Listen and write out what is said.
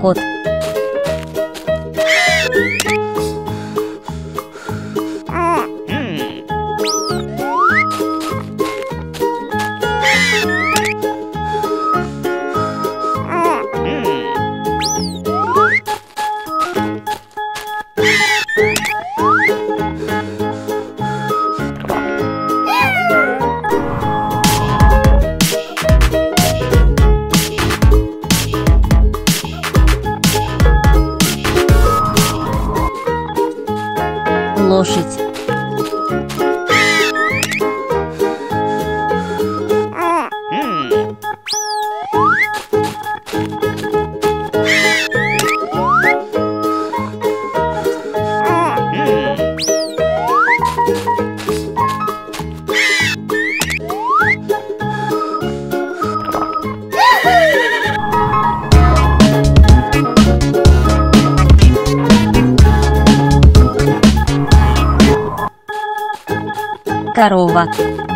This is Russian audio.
кот. Лошадь. Корова.